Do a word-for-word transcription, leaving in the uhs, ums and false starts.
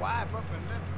wide open lips.